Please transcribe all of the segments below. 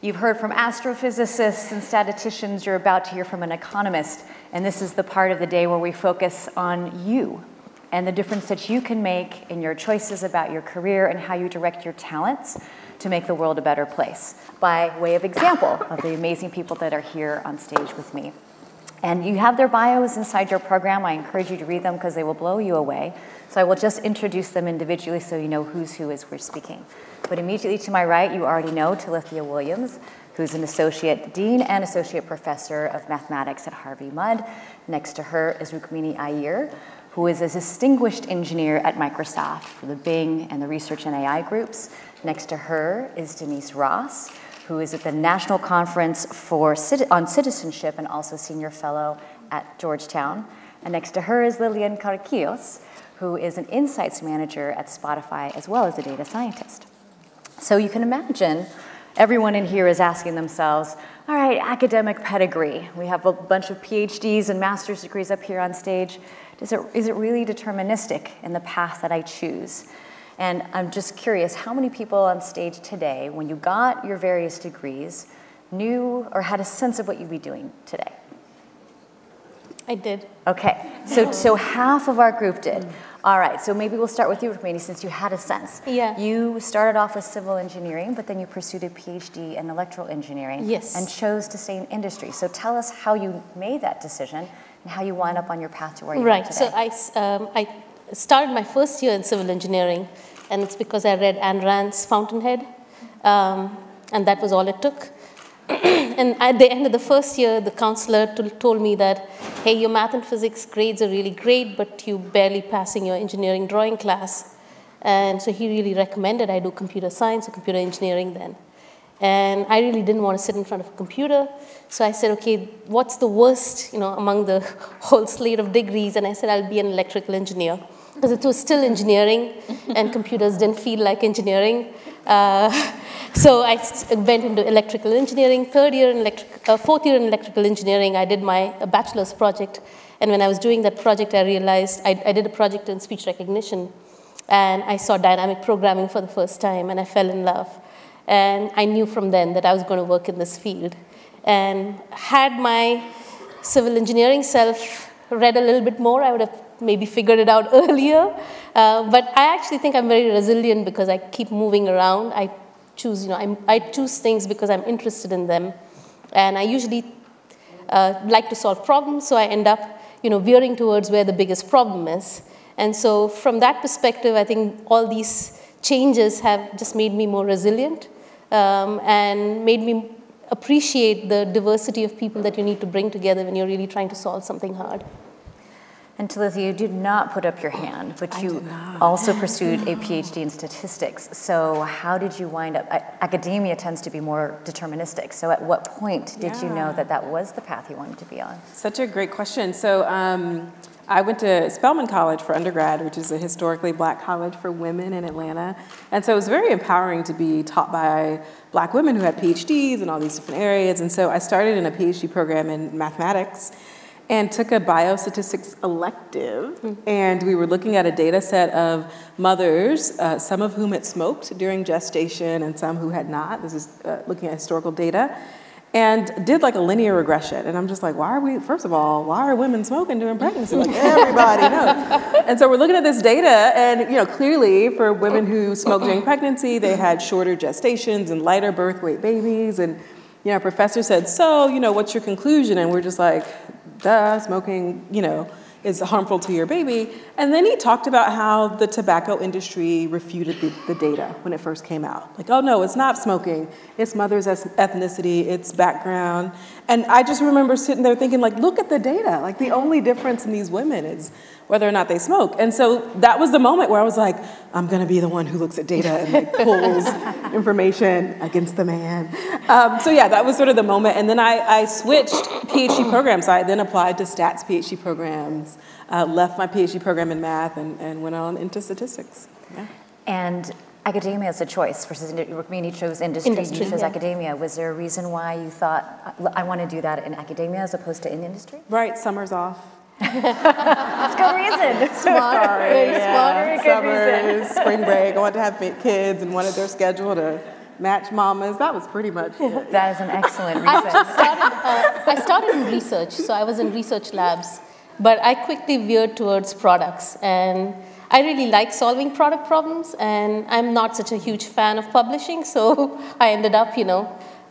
You've heard from astrophysicists and statisticians. You're about to hear from an economist. And this is the part of the day where we focus on you and the difference that you can make in your choices about your career and how you direct your talents to make the world a better place, by way of example of the amazing people that are here on stage with me. And you have their bios inside your program. I encourage you to read them because they will blow you away. So I will just introduce them individually so you know who's who as we're speaking. But immediately to my right, you already know Talithia Williams, who's an associate dean and associate professor of mathematics at Harvey Mudd. Next to her is Rukmini Iyer, who is a distinguished engineer at Microsoft for the Bing and the research and AI groups. Next to her is Denice Ross, who is at the National Conference on Citizenship and also Senior Fellow at Georgetown. And next to her is Lillian Carrasquillo, who is an Insights Manager at Spotify as well as a data scientist. So you can imagine everyone in here is asking themselves, all right, academic pedigree. We have a bunch of PhDs and master's degrees up here on stage. Is it really deterministic in the path that I choose? And I'm just curious, how many people on stage today, when you got your various degrees, knew or had a sense of what you'd be doing today? I did. Okay, so half of our group did. All right, so maybe we'll start with you, Rukmini, since you had a sense. Yeah. You started off with civil engineering, but then you pursued a PhD in electrical engineering. Yes. And chose to stay in industry. So tell us how you made that decision and how you wound up on your path to where you are today. Right, so I started my first year in civil engineering, and it's because I read Ayn Rand's Fountainhead, and that was all it took. And at the end of the first year, the counselor told me that, hey, your math and physics grades are really great, but you're barely passing your engineering drawing class. And so he really recommended I do computer science or computer engineering then. And I really didn't want to sit in front of a computer. So I said, okay, what's the worst, you know, among the whole slate of degrees? And I said, I'll be an electrical engineer, because it was still engineering and computers didn't feel like engineering. So I went into electrical engineering. Fourth year in electrical engineering, I did my bachelor's project. And when I was doing that project, I realized I did a project in speech recognition. And I saw dynamic programming for the first time, and I fell in love. And I knew from then that I was going to work in this field. And had my civil engineering self read a little bit more, I would have maybe figured it out earlier. But I actually think I'm very resilient because I keep moving around. I choose, you know, I choose things because I'm interested in them. And I usually like to solve problems, so I end up, you know, veering towards where the biggest problem is. And so from that perspective, I think all these changes have just made me more resilient and made me appreciate the diversity of people that you need to bring together when you're really trying to solve something hard. And Talithia, you did not put up your hand, but you also pursued a PhD in statistics. So how did you wind up? Academia tends to be more deterministic. So at what point did you know that that was the path you wanted to be on? Such a great question. So I went to Spelman College for undergrad, which is a historically black college for women in Atlanta. And so it was very empowering to be taught by black women who had PhDs in all these different areas. And so I started in a PhD program in mathematics, and took a biostatistics elective. And we were looking at a data set of mothers, some of whom had smoked during gestation and some who had not. This is looking at historical data. And did like a linear regression. And I'm just like, first of all, why are women smoking during pregnancy? Like everybody knows. And so we're looking at this data, and you know, clearly for women who smoked during pregnancy, they had shorter gestations and lighter birth weight babies. And you know, our professor said, so, you know, what's your conclusion? And we're just like, duh, smoking, you know, is harmful to your baby. And then he talked about how the tobacco industry refuted the data when it first came out. Like, oh no, it's not smoking. It's mother's ethnicity, it's background. And I just remember sitting there thinking, like, look at the data. Like, the only difference in these women is whether or not they smoke. And so that was the moment where I was like, I'm gonna be the one who looks at data and like pulls information against the man. So yeah, that was sort of the moment. And then I switched PhD programs. So I then applied to stats PhD programs, left my PhD program in math, and went on into statistics. Yeah. And academia is a choice versus Rukmini chose industry, you chose academia. Was there a reason why you thought, I want to do that in academia as opposed to in industry? Right, summer's off. That's good reason. Smart. Sorry. Very smart. Very good reason. Spring break. I wanted to have kids and wanted their schedule to Match Mamas, that was pretty much it. That is an excellent research. I started in research, so I was in research labs, but I quickly veered towards products, and I really like solving product problems, and I'm not such a huge fan of publishing, so I ended up,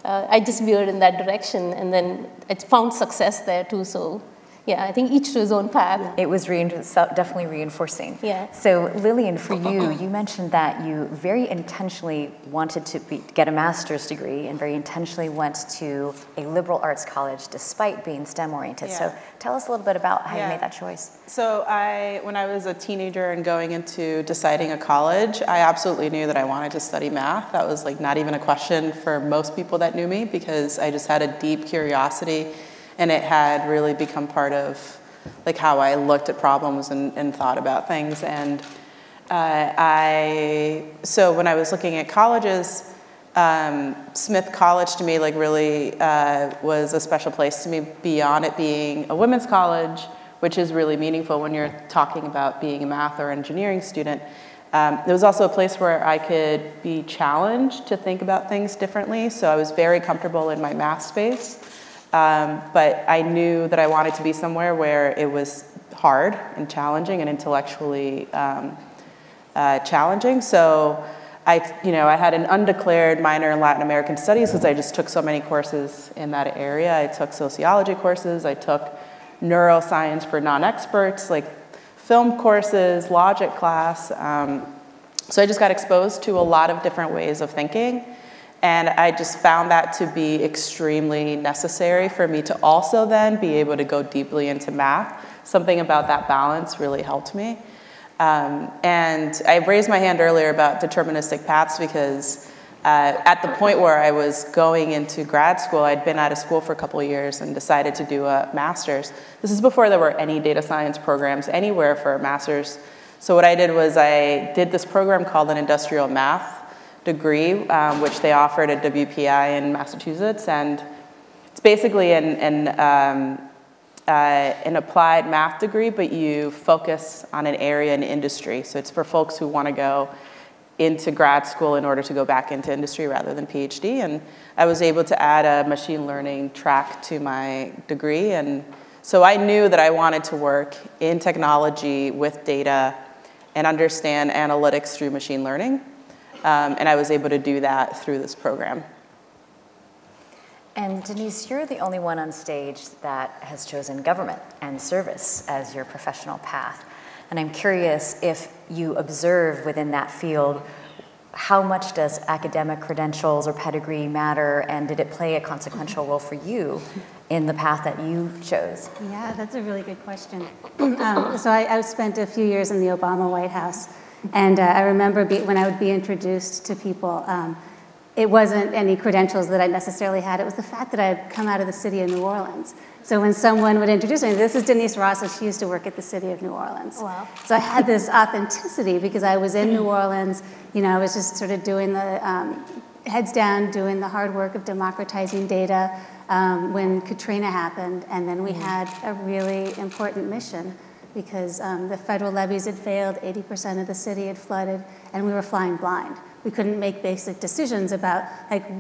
I just veered in that direction, and then I found success there too, so. Yeah, I think each to his own path. It was definitely reinforcing. Yeah. So Lillian, for you, you mentioned that you very intentionally wanted to get a master's degree and very intentionally went to a liberal arts college despite being STEM-oriented. Yeah. So tell us a little bit about how you made that choice. So when I was a teenager and going into deciding a college, I absolutely knew that I wanted to study math. That was like not even a question for most people that knew me because I just had a deep curiosity. And it had really become part of like how I looked at problems and thought about things. And so when I was looking at colleges, Smith College to me like really was a special place to me beyond it being a women's college, which is really meaningful when you're talking about being a math or engineering student. It was also a place where I could be challenged to think about things differently. So I was very comfortable in my math space. But I knew that I wanted to be somewhere where it was hard and challenging and intellectually challenging. So I had an undeclared minor in Latin American studies because I just took so many courses in that area. I took sociology courses. I took neuroscience for non-experts, like film courses, logic class. So I just got exposed to a lot of different ways of thinking. And I just found that to be extremely necessary for me to also then be able to go deeply into math. Something about that balance really helped me. And I raised my hand earlier about deterministic paths because at the point where I was going into grad school, I'd been out of school for a couple of years and decided to do a master's. This is before there were any data science programs anywhere for a master's. So what I did was I did this program called an industrial math degree, which they offered at WPI in Massachusetts, and it's basically an applied math degree, but you focus on an area in industry. So it's for folks who want to go into grad school in order to go back into industry rather than PhD. And I was able to add a machine learning track to my degree, and so I knew that I wanted to work in technology with data and understand analytics through machine learning. And I was able to do that through this program. And Denice, you're the only one on stage that has chosen government and service as your professional path. And I'm curious if you observe within that field, how much does academic credentials or pedigree matter, and did it play a consequential role for you in the path that you chose? Yeah, that's a really good question. So I spent a few years in the Obama White House. And I remember when I would be introduced to people, it wasn't any credentials that I necessarily had. It was the fact that I had come out of the city of New Orleans. So when someone would introduce me, this is Denice Ross, and she used to work at the city of New Orleans. Wow. So I had this authenticity because I was in New Orleans. I was just sort of doing the heads down, doing the hard work of democratizing data when Katrina happened. And then we had a really important mission, because the federal levees had failed, 80% of the city had flooded, and we were flying blind. We couldn't make basic decisions about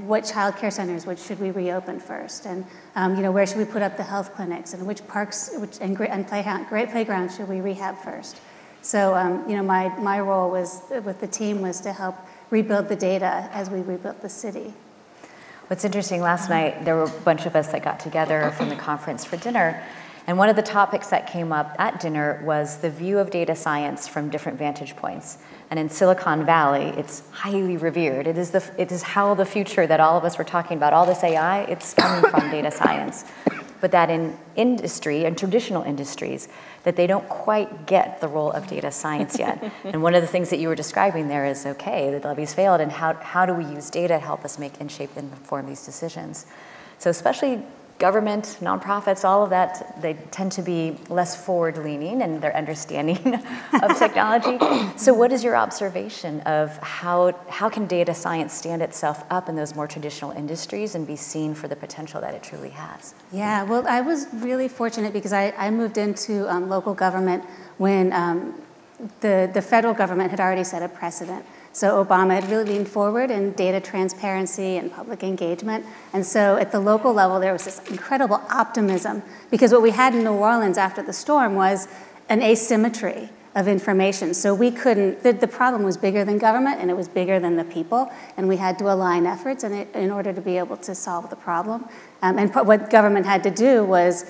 what child care centers should we reopen first, and where should we put up the health clinics, and which parks and great playgrounds should we rehab first. So my role was with the team was to help rebuild the data as we rebuilt the city. What's interesting, last night there were a bunch of us that got together from the conference for dinner. And one of the topics that came up at dinner was the view of data science from different vantage points. And in Silicon Valley, it's highly revered. It is how the future that all of us were talking about, all this AI, it's coming from data science. But that in industry, in traditional industries, that they don't quite get the role of data science yet. And one of the things that you were describing there is, okay, the levees failed, and how do we use data to help us make and shape and inform these decisions? So especially government, nonprofits, all of that, they tend to be less forward-leaning in their understanding of technology. So what is your observation of how can data science stand itself up in those more traditional industries and be seen for the potential that it truly has? Yeah, well, I was really fortunate because I moved into local government when the federal government had already set a precedent. So Obama had really leaned forward in data transparency and public engagement. And so at the local level, there was this incredible optimism, because what we had in New Orleans after the storm was an asymmetry of information. So we couldn't, the problem was bigger than government, and it was bigger than the people, and we had to align efforts in order to be able to solve the problem. And what government had to do was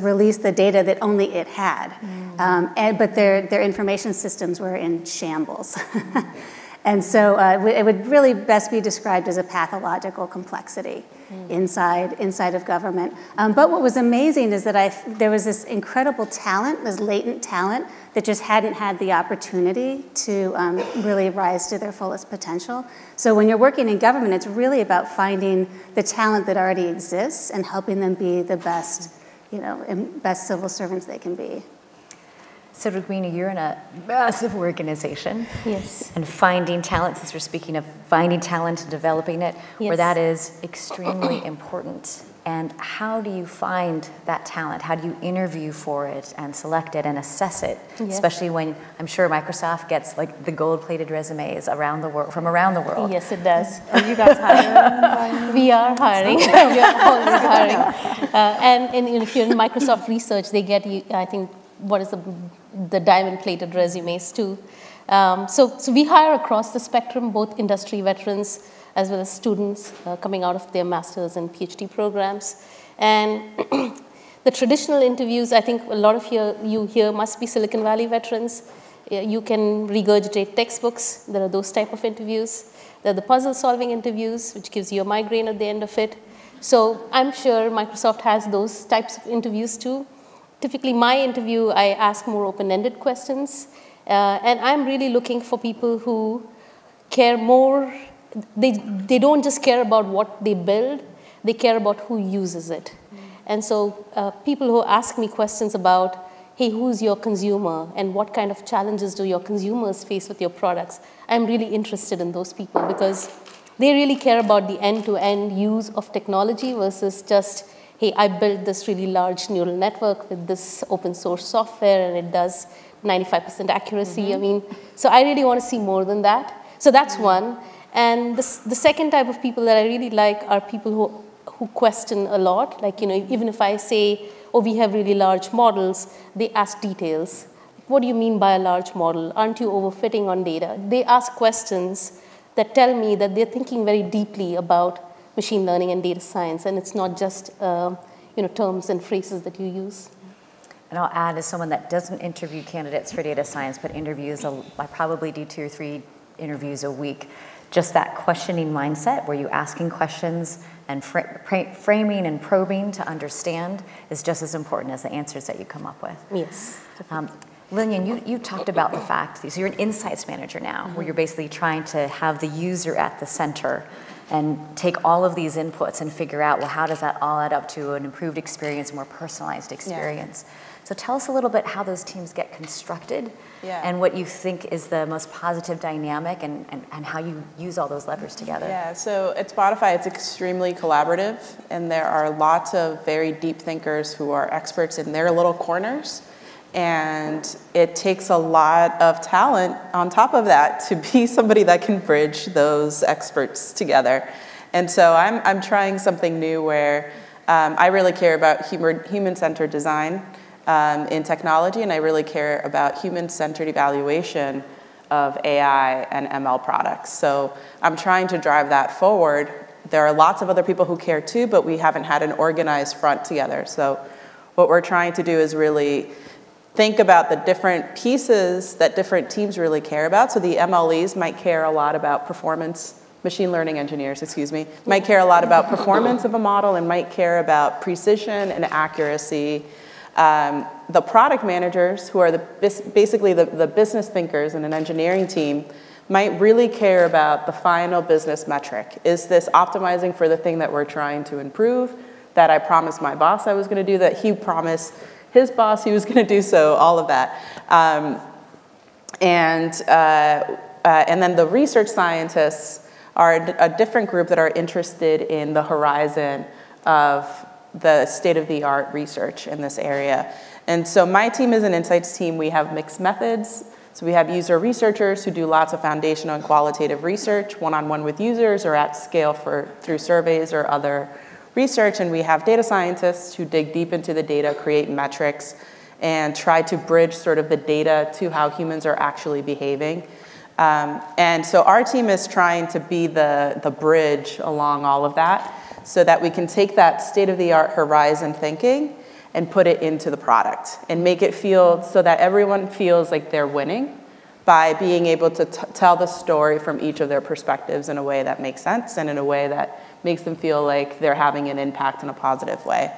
release the data that only it had. But their information systems were in shambles. And so it would really best be described as a pathological complexity inside of government. But what was amazing is that there was this incredible talent, this latent talent, that just hadn't had the opportunity to really rise to their fullest potential. So when you're working in government, it's really about finding the talent that already exists and helping them be the best, best civil servants they can be. So Rukmini, you're in a massive organization. Yes. And finding talent, since we're speaking of finding talent and developing it, yes, where that is extremely important. And how do you find that talent? How do you interview for it and select it and assess it? Yes. Especially when I'm sure Microsoft gets like the gold-plated resumes around the world, from around the world. Yes, it does. Are you guys hiring? We are hiring. We are always hiring. And here in Microsoft Research, they get, I think, what is the diamond-plated resumes too. So we hire across the spectrum, both industry veterans as well as students coming out of their master's and PhD programs. And the traditional interviews, I think a lot of you here must be Silicon Valley veterans. You can regurgitate textbooks. There are those type of interviews. There are the puzzle-solving interviews, which gives you a migraine at the end of it. So I'm sure Microsoft has those types of interviews too. Typically, my interview, I ask more open-ended questions, and I'm really looking for people who care more. They don't just care about what they build, they care about who uses it. And so people who ask me questions about, hey, who's your consumer, and what kind of challenges do your consumers face with your products, I'm really interested in those people, because they really care about the end-to-end use of technology versus just, hey, I built this really large neural network with this open source software and it does 95% accuracy. I mean, so I really want to see more than that. So that's one. And the second type of people that I really like are people who question a lot. Like, even if I say, oh, we have really large models, they ask details. What do you mean by a large model? Aren't you overfitting on data? They ask questions that tell me that they're thinking very deeply about machine learning and data science, and it's not just terms and phrases that you use. And I'll add, as someone that doesn't interview candidates for data science, but interviews, I probably do 2 or 3 interviews a week, just that questioning mindset, where you're asking questions and framing and probing to understand is just as important as the answers that you come up with. Yes. Lillian, you talked about the fact that you're an insights manager now, where you're basically trying to have the user at the center and take all of these inputs and figure out, well, how does that all add up to an improved experience, a more personalized experience? Yeah. So tell us a little bit how those teams get constructed and what you think is the most positive dynamic and how you use all those levers together. Yeah, so at Spotify, it's extremely collaborative, and there are lots of very deep thinkers who are experts in their little corners. And it takes a lot of talent on top of that to be somebody that can bridge those experts together. And so I'm trying something new where I really care about human-centered design in technology, and I really care about human-centered evaluation of AI and ML products. So I'm trying to drive that forward. There are lots of other people who care too, but we haven't had an organized front together. So what we're trying to do is really think about the different pieces that different teams really care about. So the MLEs might care a lot about performance, machine learning engineers, excuse me, might care a lot about performance of a model and might care about precision and accuracy. The product managers, who are basically the business thinkers in an engineering team, might really care about the final business metric. Is this optimizing for the thing that we're trying to improve, that I promised my boss I was gonna do, that he promised his boss he was going to do, so all of that. And then the research scientists are a different group that are interested in the horizon of the state-of-the-art research in this area. And so my team is an insights team. We have mixed methods. So we have user researchers who do lots of foundational and qualitative research, one-on-one with users or at scale through surveys or other research. And we have data scientists who dig deep into the data, create metrics, and try to bridge sort of the data to how humans are actually behaving. And so our team is trying to be the bridge along all of that so that we can take that state-of-the-art horizon thinking and put it into the product and make it feel so that everyone feels like they're winning by being able to tell the story from each of their perspectives in a way that makes sense and in a way that makes them feel like they're having an impact in a positive way.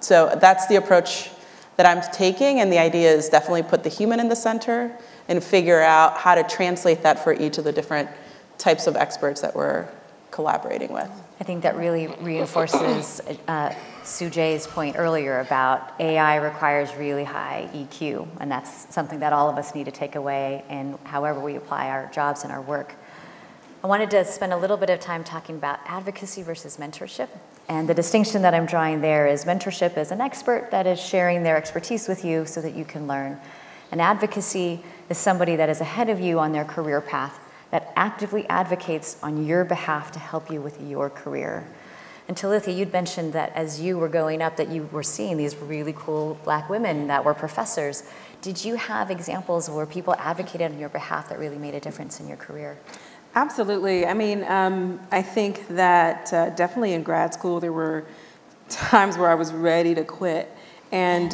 So that's the approach that I'm taking, and the idea is definitely put the human in the center and figure out how to translate that for each of the different types of experts that we're collaborating with. I think that really reinforces Sujay's point earlier about AI requires really high EQ, and that's something that all of us need to take away in however we apply our jobs and our work. I wanted to spend a little bit of time talking about advocacy versus mentorship. And the distinction that I'm drawing there is mentorship is an expert that is sharing their expertise with you so that you can learn. And advocacy is somebody that is ahead of you on their career path that actively advocates on your behalf to help you with your career. And Talithia, you'd mentioned that as you were going up that you were seeing these really cool Black women that were professors. Did you have examples where people advocated on your behalf that really made a difference in your career? Absolutely. I mean, I think that definitely in grad school there were times where I was ready to quit, and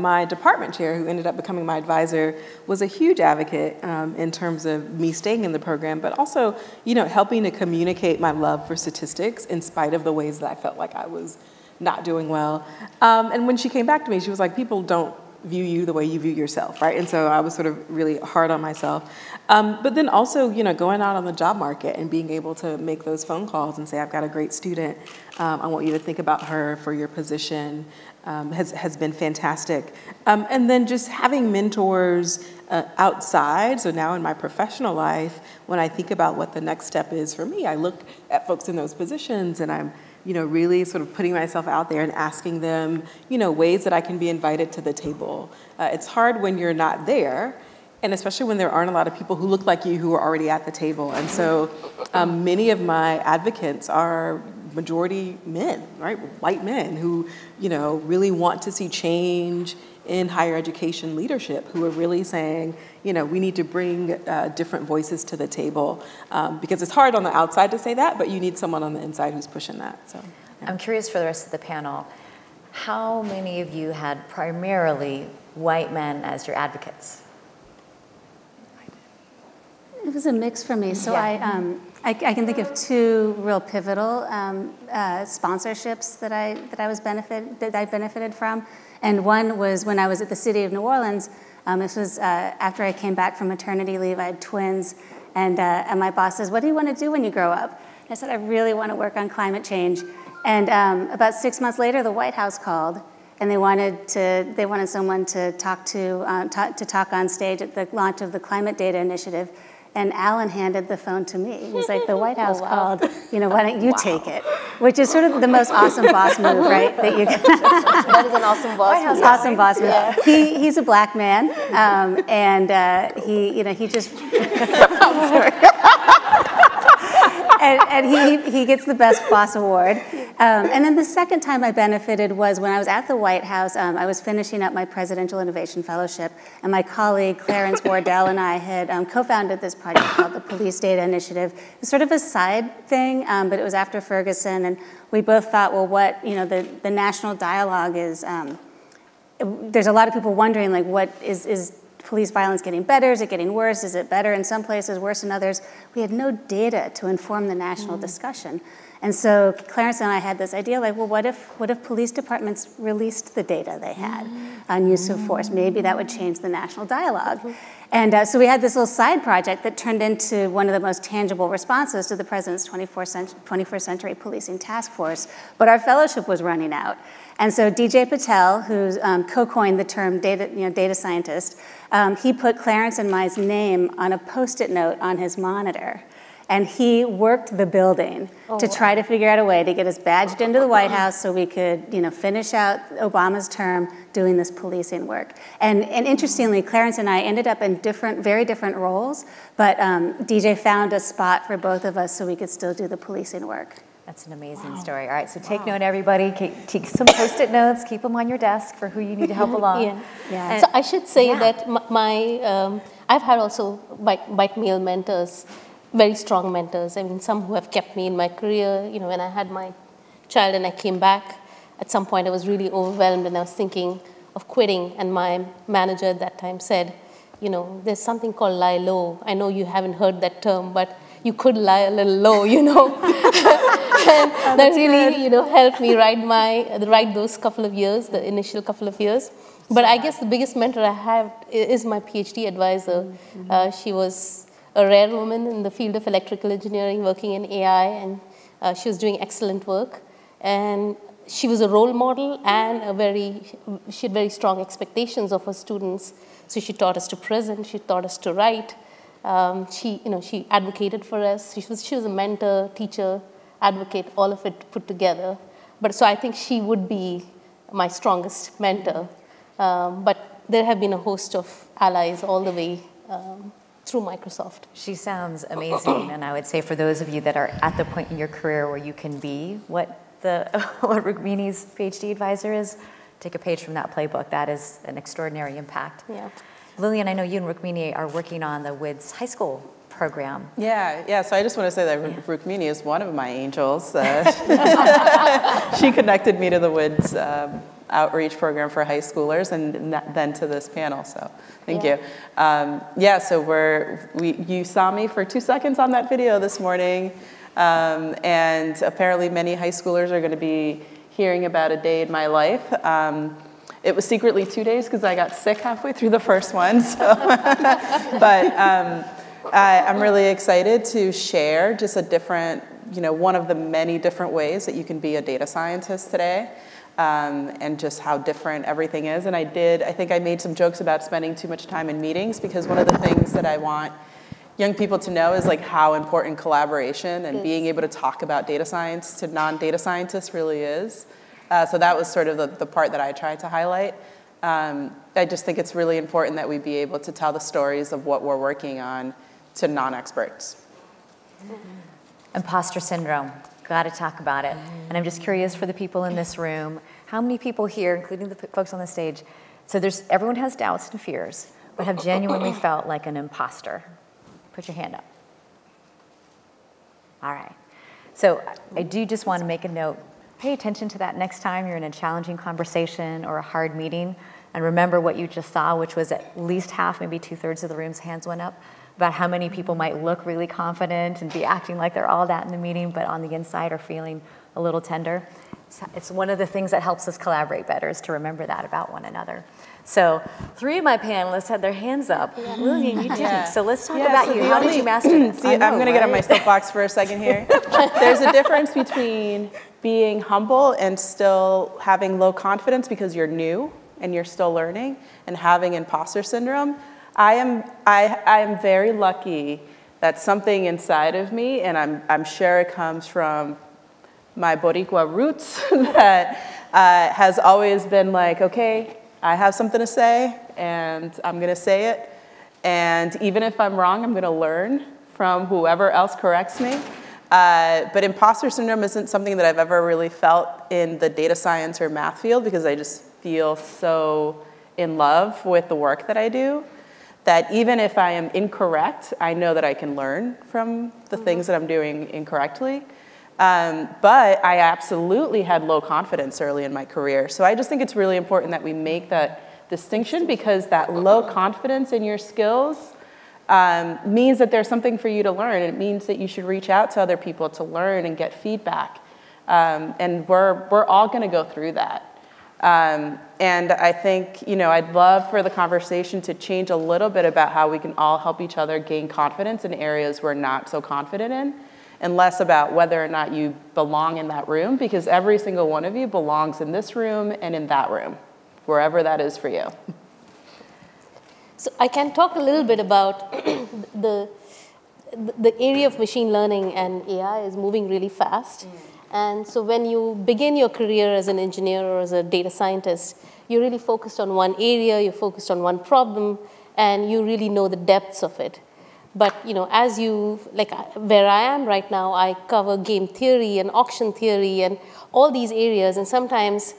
my department chair, who ended up becoming my advisor, was a huge advocate in terms of me staying in the program, but also, you know, helping to communicate my love for statistics in spite of the ways that I felt like I was not doing well. And when she came back to me, she was like, people don't view you the way you view yourself, right? And so I was sort of really hard on myself. But then also, you know, going out on the job market and being able to make those phone calls and say, I've got a great student. I want you to think about her for your position has been fantastic. And then just having mentors outside. So now in my professional life, when I think about what the next step is for me, I look at folks in those positions and I'm, you know, really sort of putting myself out there and asking them, you know, ways that I can be invited to the table. It's hard when you're not there, and especially when there aren't a lot of people who look like you who are already at the table. And so many of my advocates are majority men, right, white men who, you know, really want to see change in higher education leadership, who are really saying, you know, we need to bring different voices to the table, because it's hard on the outside to say that, but you need someone on the inside who's pushing that. So yeah. I'm curious for the rest of the panel, how many of you had primarily white men as your advocates? It was a mix for me. So yeah. I can think of two real pivotal sponsorships that I benefited from. And one was when I was at the city of New Orleans. This was after I came back from maternity leave. I had twins, and my boss says, what do you want to do when you grow up? And I said, I really want to work on climate change. And about 6 months later, the White House called, and they wanted someone to talk on stage at the launch of the Climate Data Initiative. And Alan handed the phone to me. He's like, the White House called, you know, why don't you take it? Which is sort of the most awesome boss move, right? That you can. That is an awesome boss move. Awesome boss move. Yeah. He's a Black man, he just. I'm sorry. and he gets the Best Boss Award. And then the second time I benefited was when I was at the White House. I was finishing up my Presidential Innovation Fellowship, and my colleague Clarence Wardell and I had co-founded this project called the Police Data Initiative. It was sort of a side thing, but it was after Ferguson, and we both thought, well, what, you know, the national dialogue is, there's a lot of people wondering, like, what is police violence getting better? Is it getting worse? Is it better in some places, worse in others? We had no data to inform the national discussion. And so Clarence and I had this idea, like, well, what if police departments released the data they had on use of force? Maybe that would change the national dialogue. And so we had this little side project that turned into one of the most tangible responses to the president's 21st century policing task force. But our fellowship was running out. And so DJ Patel, who co-coined the term data scientist, he put Clarence and my name on a Post-it note on his monitor. and he worked the building to try to figure out a way to get us badged into the White House so we could, you know, finish out Obama's term doing this policing work. And interestingly, Clarence and I ended up in different, very different roles, but DJ found a spot for both of us so we could still do the policing work. That's an amazing story. All right, so take note, everybody. Take some post-it notes. Keep them on your desk for who you need to help along. And so I should say that my I've had also white male mentors, very strong mentors. I mean, some who have kept me in my career. You know, when I had my child and I came back, at some point I was really overwhelmed and I was thinking of quitting. And my manager at that time said, you know, there's something called lie low. I know you haven't heard that term, but you could lie a little low, you know. And that really, you know, helped me ride those couple of years, the initial couple of years. But I guess the biggest mentor I have is my PhD advisor. She was a rare woman in the field of electrical engineering, working in AI, and she was doing excellent work. And she was a role model, and she had very strong expectations of her students. So she taught us to present, she taught us to write. She advocated for us. She was a mentor, teacher, advocate, all of it put together. But so I think she would be my strongest mentor. But there have been a host of allies all the way through Microsoft. She sounds amazing. And I would say for those of you that are at the point in your career where you can be what Rukmini's PhD advisor is, take a page from that playbook. That is an extraordinary impact. Yeah. Lillian, I know you and Rukmini are working on the WIDS High School program. Yeah, so I just want to say that Rukmini is one of my angels. She connected me to the WIDS outreach program for high schoolers and then to this panel, so thank you. So you saw me for 2 seconds on that video this morning, and apparently many high schoolers are going to be hearing about a day in my life. It was secretly 2 days because I got sick halfway through the first one. So. But I'm really excited to share just a different, you know, one of the many different ways that you can be a data scientist today, and just how different everything is. And I think I made some jokes about spending too much time in meetings, because one of the things that I want young people to know is like how important collaboration and being able to talk about data science to non-data scientists really is. So that was sort of the part that I tried to highlight. I just think it's really important that we be able to tell the stories of what we're working on to non-experts. Imposter syndrome, gotta talk about it. And I'm just curious for the people in this room, how many people here, including the folks on the stage, so everyone has doubts and fears, but have genuinely felt like an imposter? Put your hand up. All right. So I do just want to make a note. Pay attention to that next time you're in a challenging conversation or a hard meeting, and remember what you just saw, which was at least half, maybe two-thirds of the room's hands went up, about how many people might look really confident and be acting like they're all that in the meeting, but on the inside are feeling a little tender. It's one of the things that helps us collaborate better, is to remember that about one another. So 3 of my panelists had their hands up. Lillian, you didn't. So let's talk about you. How did you master this? See, I'm going to get on my soapbox for a second here. There's a difference between being humble and still having low confidence because you're new and you're still learning, and having imposter syndrome. I am very lucky that something inside of me, and I'm sure it comes from my Boricua roots, that has always been like, okay, I have something to say, and I'm gonna say it. And even if I'm wrong, I'm gonna learn from whoever else corrects me. But imposter syndrome isn't something that I've ever really felt in the data science or math field, because I just feel so in love with the work that I do, that even if I am incorrect, I know that I can learn from the things that I'm doing incorrectly. But I absolutely had low confidence early in my career. So I just think it's really important that we make that distinction, because that low confidence in your skills means that there's something for you to learn. It means that you should reach out to other people to learn and get feedback. And we're all going to go through that. And I think, you know, I'd love for the conversation to change a little bit about how we can all help each other gain confidence in areas we're not so confident in, and less about whether or not you belong in that room, because every single one of you belongs in this room and in that room, wherever that is for you. So I can talk a little bit about the the area of machine learning and AI is moving really fast. And so when you begin your career as an engineer or as a data scientist, you're really focused on one area, you're focused on one problem, and you really know the depths of it. But you know, as you, like where I am right now, I cover game theory and auction theory and all these areas, and sometimes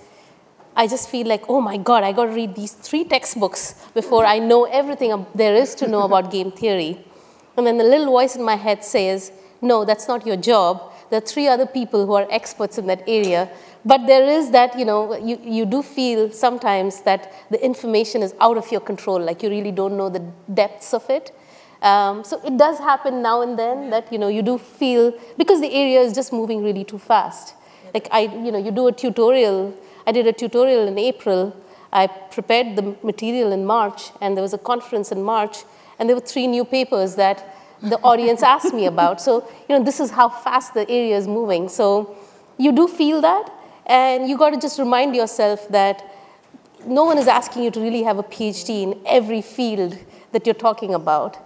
I just feel like, oh my God, I got to read these 3 textbooks before I know everything there is to know about game theory. And then the little voice in my head says, no, that's not your job. There are 3 other people who are experts in that area. But there is that, you know, you do feel sometimes that the information is out of your control, like you really don't know the depths of it. So it does happen now and then that, you know, you do feel, because the area is just moving really too fast. Like you know, you do a tutorial. I did a tutorial in April. I prepared the material in March, and there was a conference in March, and there were 3 new papers that the audience asked me about. So, you know, this is how fast the area is moving. So you do feel that, and you got to just remind yourself that no one is asking you to really have a PhD in every field that you're talking about.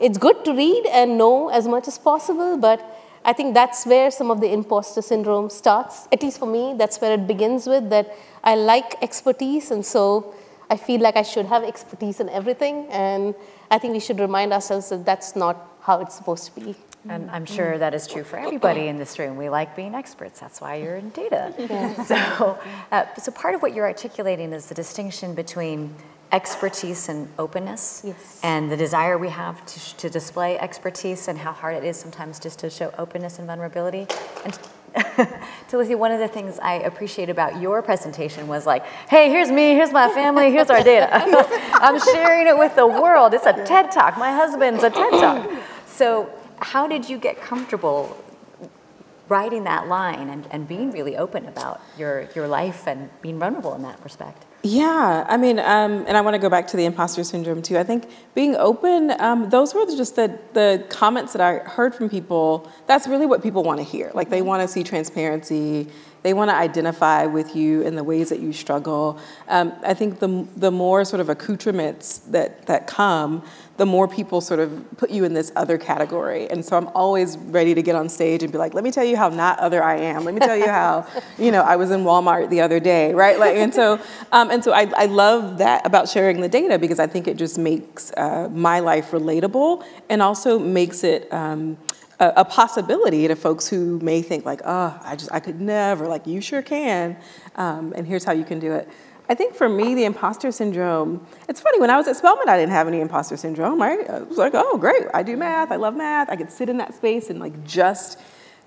It's good to read and know as much as possible, but I think that's where some of the imposter syndrome starts. At least for me, that's where it begins with, that I like expertise, and so I feel like I should have expertise in everything, and I think we should remind ourselves that that's not how it's supposed to be. And I'm sure that is true for everybody in this room. We like being experts. That's why you're in data. Yeah. So part of what you're articulating is the distinction between expertise and openness, yes, and the desire we have to display expertise, and how hard it is sometimes just to show openness and vulnerability. And Talithia, one of the things I appreciate about your presentation was like, hey, here's me, here's my family, here's our data. I'm sharing it with the world. It's a TED Talk. My husband's a TED Talk. So how did you get comfortable writing that line and being really open about your life and being vulnerable in that respect? Yeah, I mean, and I want to go back to the imposter syndrome too. I think being open, those were just the comments that I heard from people. That's really what people want to hear. Like, they want to see transparency. They want to identify with you in the ways that you struggle. I think the more sort of accoutrements that come, the more people sort of put you in this other category. And so I'm always ready to get on stage and be like, let me tell you how not other I am. Let me tell you how, you know, I was in Walmart the other day, right? Like, and so I love that about sharing the data, because I think it just makes my life relatable, and also makes it a possibility to folks who may think like, oh, I could never, like, you sure can, and here's how you can do it. I think for me, the imposter syndrome, it's funny, when I was at Spelman, I didn't have any imposter syndrome, right? I was like, oh, great, I do math, I love math, I could sit in that space and like just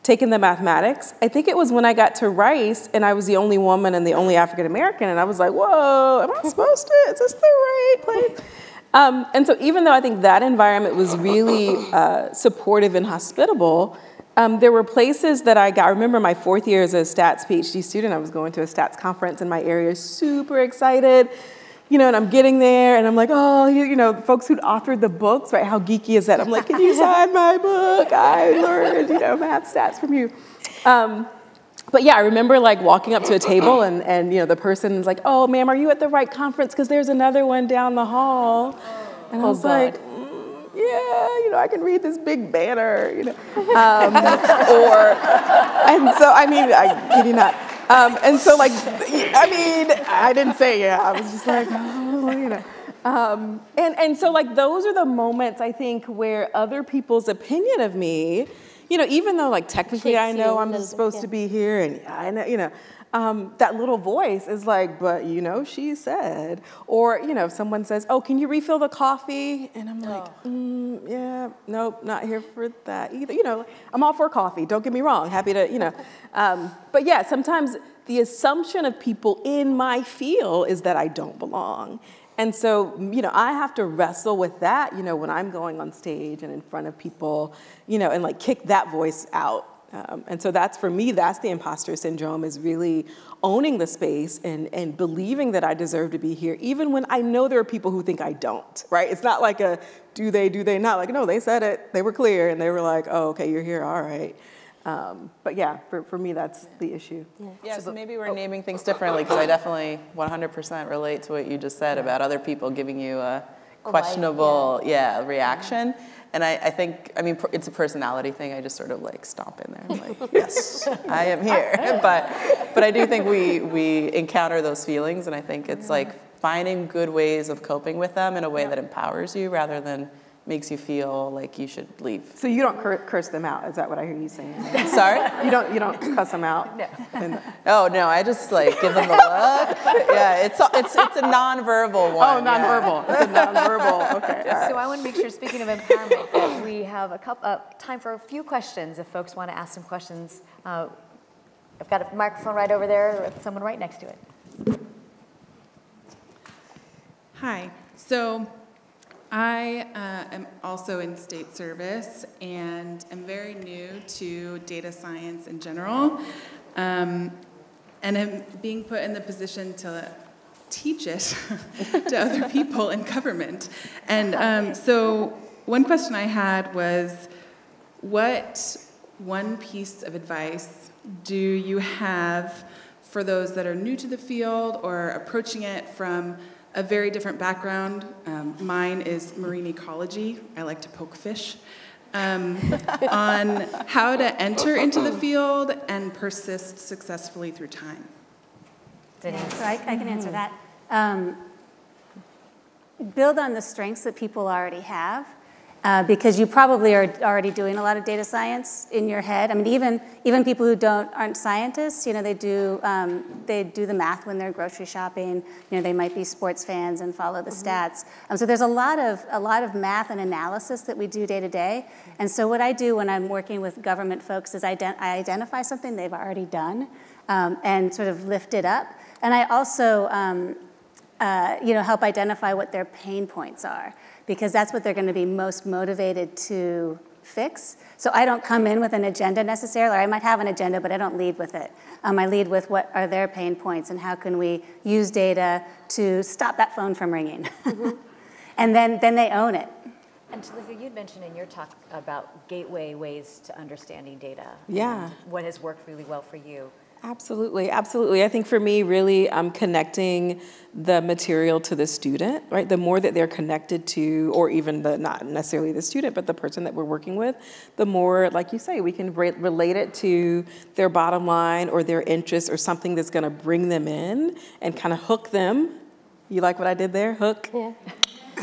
take in the mathematics. I think it was when I got to Rice and I was the only woman and the only African-American, and I was like, whoa, am I supposed to, is this the right place? And so even though I think that environment was really supportive and hospitable, there were places that I got. I remember my 4th year as a stats PhD student, I was going to a stats conference in my area, super excited, you know, and I'm getting there and I'm like, oh, you know, folks who'd authored the books, right? How geeky is that? I'm like, can you sign my book? I learned, you know, math stats from you. But yeah, I remember like walking up to a table and you know, the person's like, oh, ma'am, are you at the right conference? Because there's another one down the hall. And I was like, yeah, you know, I can read this big banner, you know. And so, I mean, I kid you not. And so, like, I mean, I didn't say yeah. I was just like, oh, you know. And so, like, those are the moments, I think, where other people's opinion of me, you know, even though, like, technically I know I'm supposed to be here, and I know, you know, that little voice is like, but, you know, she said, or, you know, if someone says, oh, can you refill the coffee? And I'm like, yeah, nope, not here for that either. You know, I'm all for coffee. Don't get me wrong. Happy to, you know. But yeah, sometimes the assumption of people in my field is that I don't belong. And so, you know, I have to wrestle with that, you know, when I'm going on stage and in front of people, you know, and like kick that voice out. And so that's, for me, that's the imposter syndrome, is really owning the space and believing that I deserve to be here, even when I know there are people who think I don't, right? It's not like a do they not, like, no, they said it, they were clear, and they were like, oh, okay, you're here, all right. But yeah, for me, that's the issue. Yeah, so maybe we're naming things differently, because I definitely 100% relate to what you just said about other people giving you a questionable reaction. And I think, I mean, it's a personality thing. I just sort of like stomp in there. I'm like, yes, I am here. But I do think we encounter those feelings, and I think it's like finding good ways of coping with them in a way that empowers you rather than makes you feel like you should leave. So you don't curse them out, is that what I hear you saying? Sorry? You don't cuss them out? No. Oh, no, I just like give them the look. Yeah, it's a nonverbal one. Oh, nonverbal, yeah. It's a nonverbal, okay. Yes. Right. So I want to make sure, speaking of empowerment, we have a couple, time for a few questions if folks want to ask some questions. I've got a microphone right over there with someone right next to it. Hi, so I am also in state service, and I'm very new to data science in general, and I'm being put in the position to teach it to other people in government. And so one question I had was, what one piece of advice do you have for those that are new to the field or approaching it from a very different background? Mine is marine ecology. I like to poke fish. On how to enter into the field and persist successfully through time. Yeah, so I can answer that. Build on the strengths that people already have, because you probably are already doing a lot of data science in your head. I mean, even people who aren't scientists, you know, they do the math when they're grocery shopping. You know, they might be sports fans and follow the stats. So there's a lot of math and analysis that we do day to day. And so what I do when I'm working with government folks is I identify something they've already done and sort of lift it up. And I also you know, help identify what their pain points are, because that's what they're going to be most motivated to fix. So I don't come in with an agenda necessarily, or I might have an agenda, but I don't lead with it. I lead with what are their pain points and how can we use data to stop that phone from ringing. And then they own it. And Talithia, you'd mentioned in your talk about gateway ways to understanding data. Yeah. And what has worked really well for you. Absolutely, absolutely. I think for me, really, connecting the material to the student, right? The more that they're connected to, or even the, not necessarily the student, but the person that we're working with, the more, like you say, we can relate it to their bottom line or their interests or something that's going to bring them in and kind of hook them. You like what I did there? Hook? Yeah.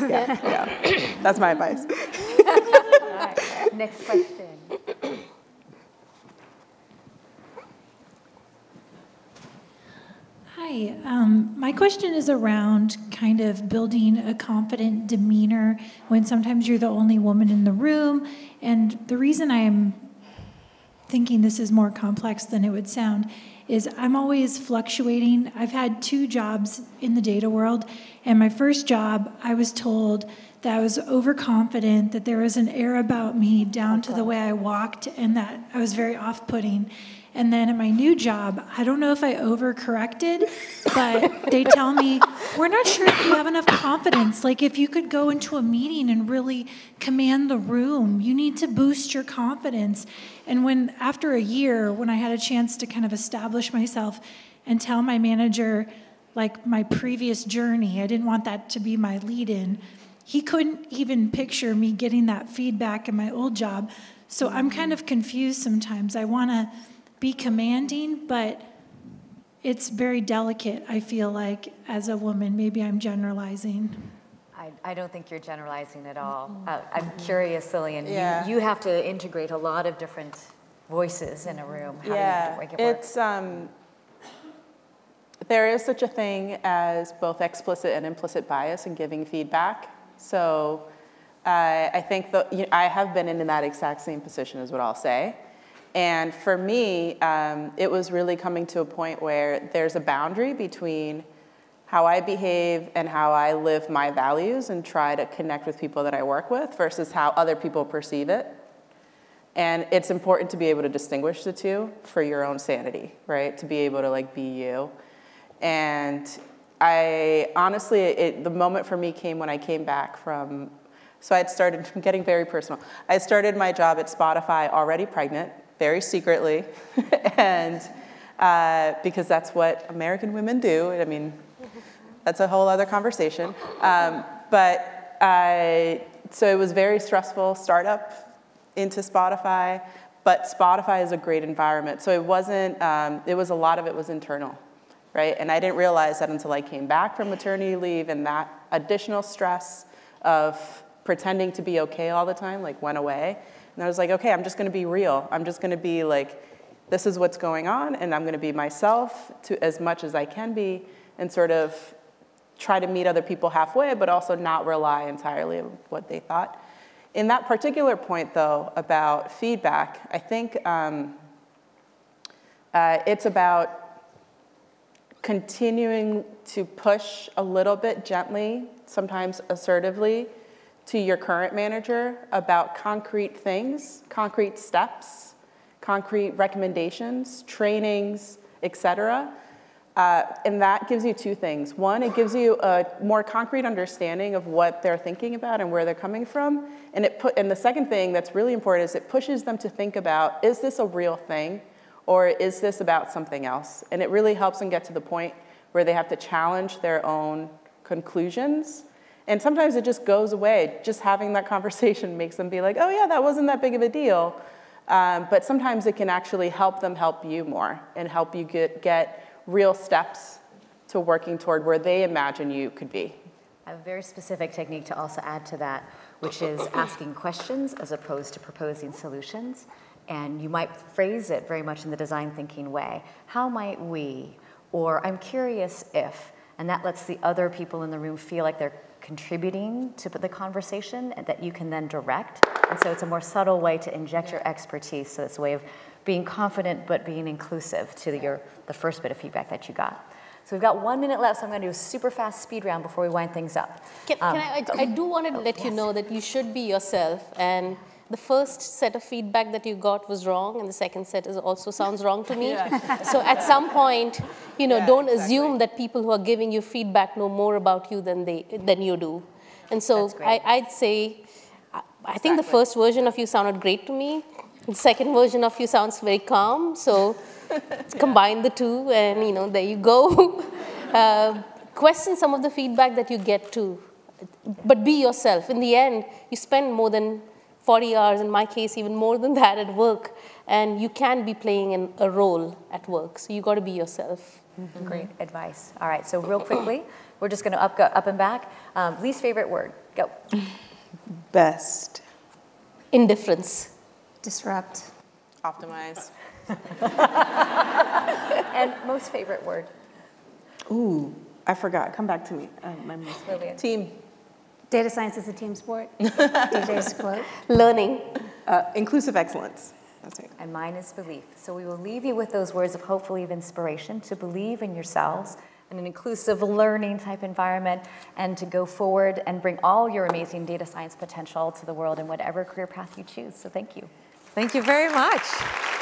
Yeah. That's my advice. All right. Next question. Hi, my question is around kind of building a confident demeanor when sometimes you're the only woman in the room. And the reason I'm thinking this is more complex than it would sound is I'm always fluctuating. I've had two jobs in the data world, and my first job, I was told that I was overconfident, that there was an air about me down to the way I walked, and that I was very off-putting. And then at my new job, I don't know if I overcorrected, but they tell me, we're not sure if you have enough confidence. Like, if you could go into a meeting and really command the room, you need to boost your confidence. And when, after a year, when I had a chance to kind of establish myself and tell my manager, like, my previous journey, I didn't want that to be my lead-in. He couldn't even picture me getting that feedback in my old job. So I'm kind of confused sometimes. I want to be commanding, but it's very delicate, I feel like, as a woman. Maybe I'm generalizing. I don't think you're generalizing at all. I'm curious, Lillian. Yeah. You have to integrate a lot of different voices in a room. How do you make it work? It's, there is such a thing as both explicit and implicit bias in giving feedback. So I think I have been in that exact same position is what I'll say. And for me, it was really coming to a point where there's a boundary between how I behave and how I live my values and try to connect with people that I work with versus how other people perceive it. And it's important to be able to distinguish the two for your own sanity, right? To be able to like be you. And I honestly, the moment for me came when I came back from, so I'd started getting very personal. I started my job at Spotify already pregnant, very secretly, and because that's what American women do. I mean, that's a whole other conversation. But So it was very stressful startup into Spotify, but Spotify is a great environment. So it wasn't, a lot of it was internal, right? And I didn't realize that until I came back from maternity leave, and that additional stress of pretending to be okay all the time like went away. And I was like, okay, I'm just gonna be real. I'm just gonna be like, this is what's going on, and I'm gonna be myself to as much as I can be, and sort of try to meet other people halfway, but also not rely entirely on what they thought. In that particular point, though, about feedback, I think it's about continuing to push a little bit gently, sometimes assertively, to your current manager about concrete things, concrete steps, concrete recommendations, trainings, et cetera. And that gives you two things. One, it gives you a more concrete understanding of what they're thinking about and where they're coming from. And, the second thing that's really important is it pushes them to think about, is this a real thing or is this about something else? And it really helps them get to the point where they have to challenge their own conclusions. And sometimes it just goes away. Just having that conversation makes them be like, oh yeah, that wasn't that big of a deal. But sometimes it can actually help them help you more and help you get real steps to working toward where they imagine you could be. I have a very specific technique to also add to that, which is asking questions as opposed to proposing solutions. And you might phrase it very much in the design thinking way. How might we, or I'm curious if, and that lets the other people in the room feel like they're contributing to the conversation and that you can then direct. And so it's a more subtle way to inject your expertise. So it's a way of being confident but being inclusive to the first bit of feedback that you got. So we've got 1 minute left, so I'm gonna do a super fast speed round before we wind things up. I do wanna let you know that you should be yourself, and the first set of feedback that you got was wrong, and the second set is also sounds wrong to me. Yeah. So at some point, you know, don't assume that people who are giving you feedback know more about you than you do. And so I'd say, I think the first version of you sounded great to me. The second version of you sounds very calm, so combine the two and, you know, there you go. Question some of the feedback that you get too, but be yourself. In the end, you spend more than 40 hours, in my case, even more than that at work, and you can be playing a role at work, so you got to be yourself. Mm-hmm. Great advice. All right, so real quickly, we're just going to go up and back. Least favorite word, go. Best. Indifference. Disrupt. Optimize. And most favorite word? Ooh, I forgot. Come back to me. My most favorite. Team. Data science is a team sport. DJ's quote. Learning. Inclusive excellence. That's right. And mine is belief. So we will leave you with those words of hopefully of inspiration to believe in yourselves in an inclusive learning type environment, and to go forward and bring all your amazing data science potential to the world in whatever career path you choose. So thank you. Thank you very much.